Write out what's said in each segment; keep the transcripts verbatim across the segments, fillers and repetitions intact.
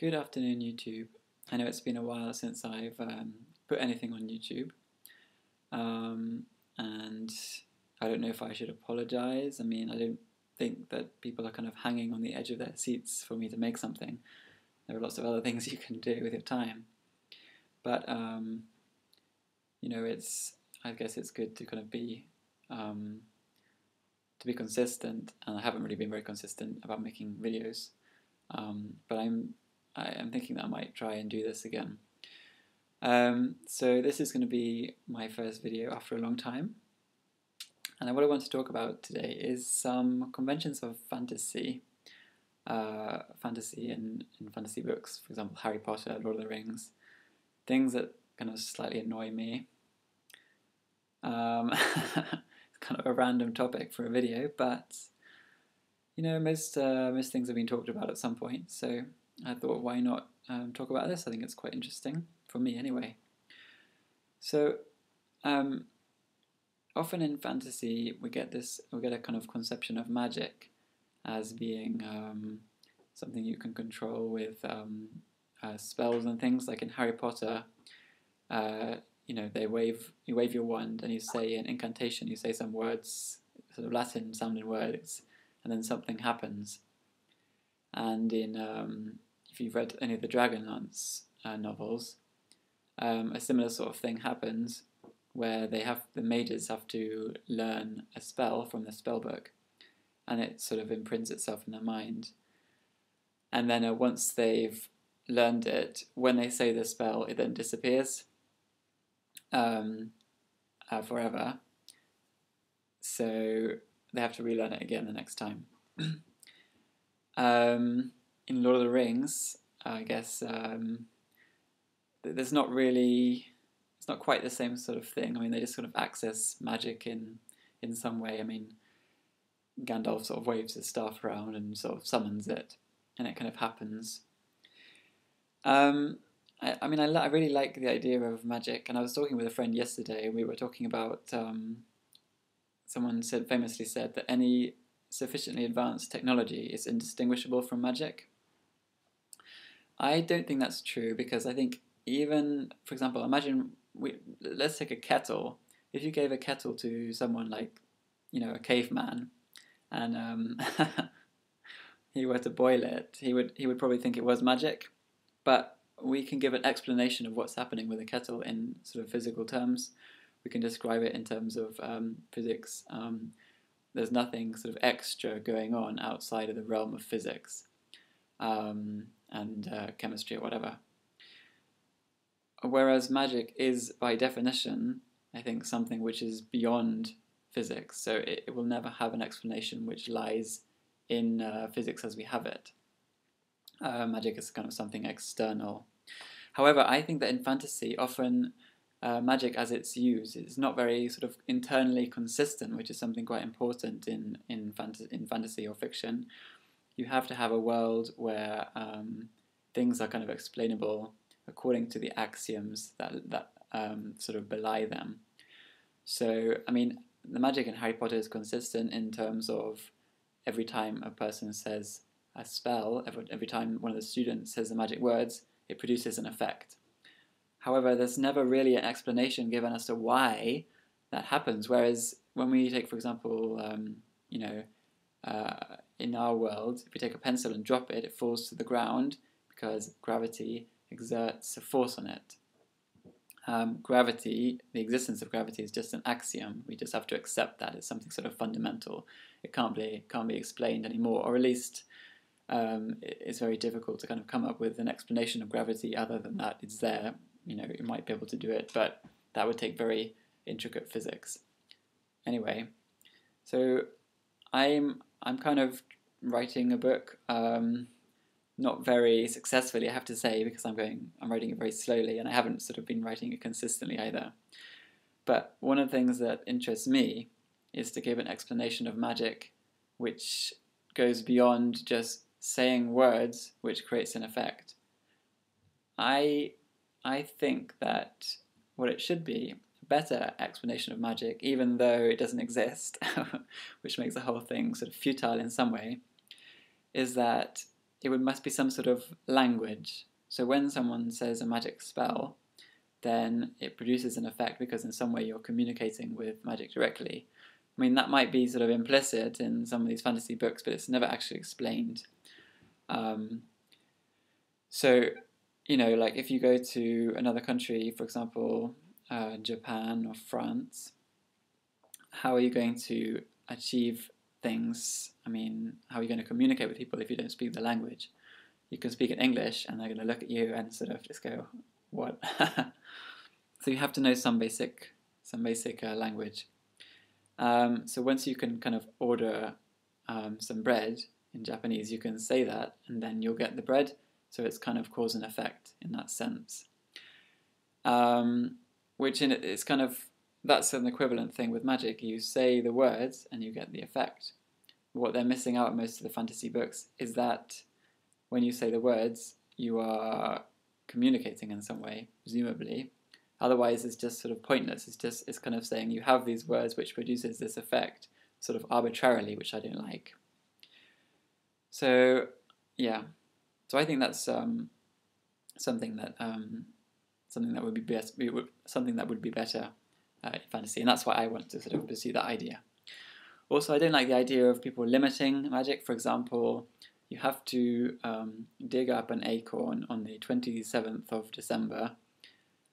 Good afternoon, YouTube. I know it's been a while since I've um, put anything on YouTube, um, and I don't know if I should apologise. I mean, I don't think that people are kind of hanging on the edge of their seats for me to make something. There are lots of other things you can do with your time, but um, you know, it's I guess it's good to kind of be um, to be consistent, and I haven't really been very consistent about making videos, um, but I'm. I am thinking that I might try and do this again. Um, so this is going to be my first video after a long time, and what I want to talk about today is some conventions of fantasy, uh, fantasy in, in fantasy books, for example Harry Potter, Lord of the Rings, things that kind of slightly annoy me. Um, it's kind of a random topic for a video, but you know, most, uh, most things have been talked about at some point, so I thought, why not um, talk about this? I think it's quite interesting, for me anyway. So, um, often in fantasy we get this, we get a kind of conception of magic as being um, something you can control with um, uh, spells and things. Like in Harry Potter, uh, you know, they wave, you wave your wand and you say an incantation, you say some words, sort of Latin sounding words, and then something happens. And in um, if you've read any of the Dragonlance uh, novels, um, a similar sort of thing happens where they have the mages have to learn a spell from the spell book, and it sort of imprints itself in their mind. And then uh, once they've learned it, when they say the spell, it then disappears um, uh, forever. So they have to relearn it again the next time. Um, in Lord of the Rings, I guess um, there's not really, it's not quite the same sort of thing. I mean, they just sort of access magic in in some way. I mean, Gandalf sort of waves his staff around and sort of summons it, and it kind of happens. Um, I, I mean, I, I really like the idea of magic, and I was talking with a friend yesterday, and we were talking about, um, someone said famously said that any sufficiently advanced technology is indistinguishable from magic. I don't think that's true, because I think even, for example, imagine, we, let's take a kettle. If you gave a kettle to someone like, you know, a caveman, and um, he were to boil it, he would, he would probably think it was magic, but we can give an explanation of what's happening with a kettle in sort of physical terms. We can describe it in terms of um, physics. Um, There's nothing sort of extra going on outside of the realm of physics um, and uh, chemistry or whatever. Whereas magic is, by definition, I think something which is beyond physics, so it, it will never have an explanation which lies in uh, physics as we have it. Uh, magic is kind of something external. However, I think that in fantasy, often Uh, magic as it's used, it's not very sort of internally consistent, which is something quite important in in, fant in fantasy or fiction. You have to have a world where um, things are kind of explainable according to the axioms that that um, sort of belie them. So, I mean, the magic in Harry Potter is consistent in terms of every time a person says a spell, every, every time one of the students says the magic words, it produces an effect. However, there's never really an explanation given as to why that happens. Whereas when we take, for example, um, you know, uh, in our world, if we take a pencil and drop it, it falls to the ground because gravity exerts a force on it. Um, gravity, the existence of gravity is just an axiom. We just have to accept that. It's something sort of fundamental. It can't be, can't be explained anymore, or at least um, it's very difficult to kind of come up with an explanation of gravity other than that it's there. You know, you might be able to do it, but that would take very intricate physics. Anyway, so I'm I'm kind of writing a book, um, not very successfully, I have to say, because I'm going I'm writing it very slowly, and I haven't sort of been writing it consistently either. But one of the things that interests me is to give an explanation of magic, which goes beyond just saying words, which creates an effect. I. I think that what it should be, a better explanation of magic, even though it doesn't exist, which makes the whole thing sort of futile in some way, is that there must be some sort of language. So when someone says a magic spell, then it produces an effect because in some way you're communicating with magic directly. I mean, that might be sort of implicit in some of these fantasy books, but it's never actually explained. Um, so, you know, like if you go to another country, for example, uh, Japan or France, how are you going to achieve things? I mean, how are you going to communicate with people if you don't speak the language? You can speak in English and they're going to look at you and sort of just go, what? So you have to know some basic, some basic uh, language. Um, so once you can kind of order um, some bread in Japanese, you can say that and then you'll get the bread. So it's kind of cause and effect in that sense. Um, which in it is kind of, that's an equivalent thing with magic. You say the words and you get the effect. What they're missing out in most of the fantasy books is that when you say the words, you are communicating in some way, presumably. Otherwise, it's just sort of pointless. It's just it's kind of saying you have these words which produces this effect sort of arbitrarily, which I don't like. So, yeah. So I think that's um, something that um, something that would be best, something that would be better. Uh, fantasy, and that's why I want to sort of pursue that idea. Also, I don't like the idea of people limiting magic. For example, you have to um, dig up an acorn on the twenty-seventh of December,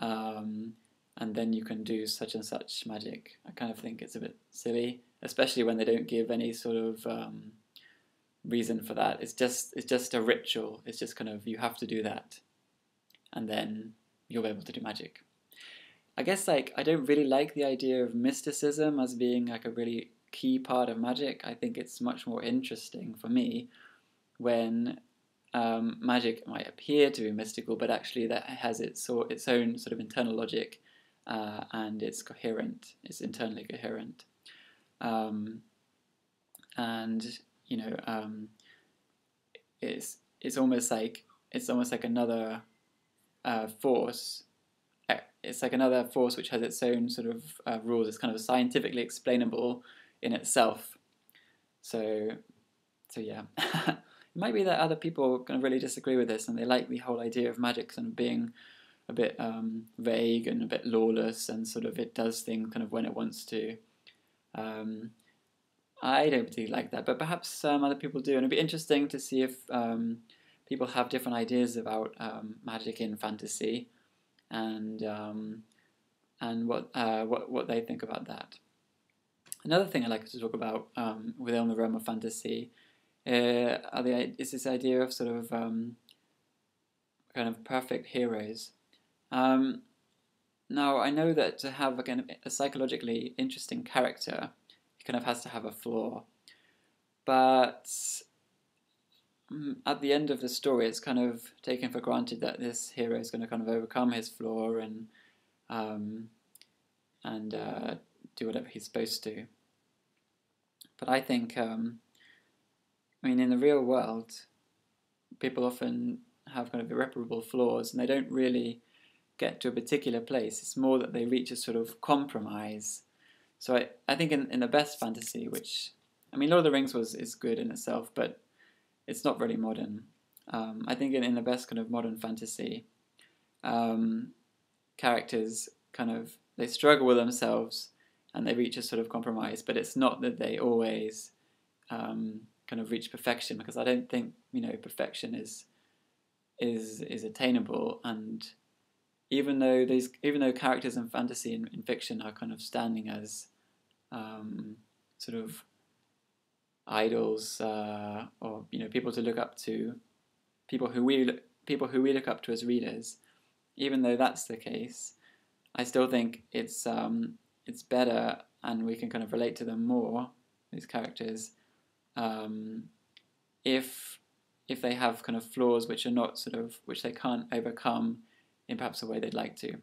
um, and then you can do such and such magic. I kind of think it's a bit silly, especially when they don't give any sort of um, reason for that. It's just it's just a ritual. It's just kind of, you have to do that, and then you'll be able to do magic. I guess, like, I don't really like the idea of mysticism as being like a really key part of magic. I think it's much more interesting for me when um, magic might appear to be mystical, but actually that has its, its own sort of internal logic uh, and it's coherent, it's internally coherent. Um, and, you know, um, it's, it's, almost like, it's almost like another uh, force. It's like another force which has its own sort of uh, rules. It's kind of scientifically explainable in itself. So, so yeah. It might be that other people kind of really disagree with this and they like the whole idea of magic kind of being a bit um, vague and a bit lawless and sort of it does things kind of when it wants to. Um, I don't particularly like that, but perhaps some other people do. And it'd be interesting to see if um, people have different ideas about um, magic in fantasy. And um, and what uh, what what they think about that. Another thing I like to talk about um, within the realm of fantasy uh, are the, is this idea of sort of um, kind of perfect heroes. Um, now I know that to have again a psychologically interesting character, it kind of has to have a flaw, but at the end of the story, it's kind of taken for granted that this hero is going to kind of overcome his flaw and um, and uh, do whatever he's supposed to. But I think, um, I mean, in the real world, people often have kind of irreparable flaws and they don't really get to a particular place. It's more that they reach a sort of compromise. So I, I think in, in the best fantasy, which, I mean, Lord of the Rings was is good in itself, but it's not really modern. Um, I think in, in the best kind of modern fantasy, um, characters kind of, they struggle with themselves and they reach a sort of compromise, but it's not that they always um, kind of reach perfection, because I don't think, you know, perfection is is is attainable. And even though these, even though characters in fantasy and in fiction are kind of standing as um, sort of idols, uh, or you know, people to look up to, people who we look, people who we look up to as readers. Even though that's the case, I still think it's um, it's better, and we can kind of relate to them more, these characters, um, if if they have kind of flaws which are not sort of which they can't overcome in perhaps a way they'd like to.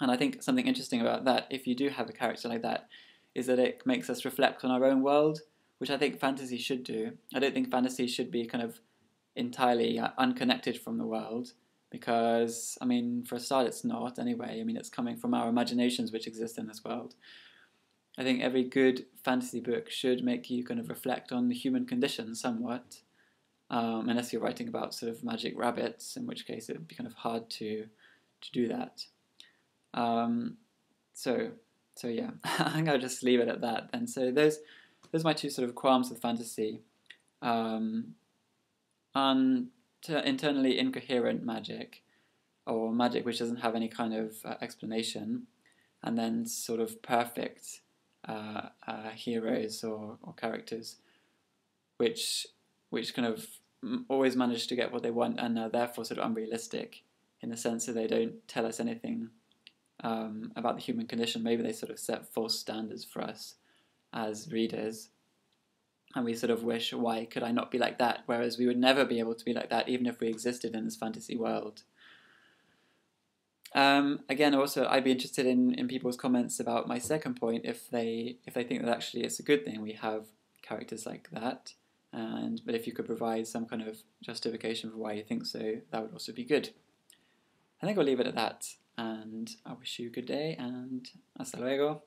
And I think something interesting about that, if you do have a character like that, is that it makes us reflect on our own world, which I think fantasy should do. I don't think fantasy should be kind of entirely unconnected from the world, because, I mean, for a start, it's not anyway. I mean, it's coming from our imaginations which exist in this world. I think every good fantasy book should make you kind of reflect on the human condition somewhat, um, unless you're writing about sort of magic rabbits, in which case it would be kind of hard to to do that. Um, so so yeah, I think I'll just leave it at that. And so those those are my two sort of qualms with fantasy. Um, un internally incoherent magic, or magic which doesn't have any kind of uh, explanation, and then sort of perfect uh, uh, heroes or, or characters which which kind of always manage to get what they want and are therefore sort of unrealistic in the sense that they don't tell us anything um, about the human condition. Maybe they sort of set false standards for us as readers, and we sort of wish, why could I not be like that? Whereas we would never be able to be like that even if we existed in this fantasy world. Um, again, also, I'd be interested in, in people's comments about my second point, if they if they think that actually it's a good thing we have characters like that, and but if you could provide some kind of justification for why you think so, that would also be good. I think I'll leave it at that, and I wish you a good day, and hasta luego.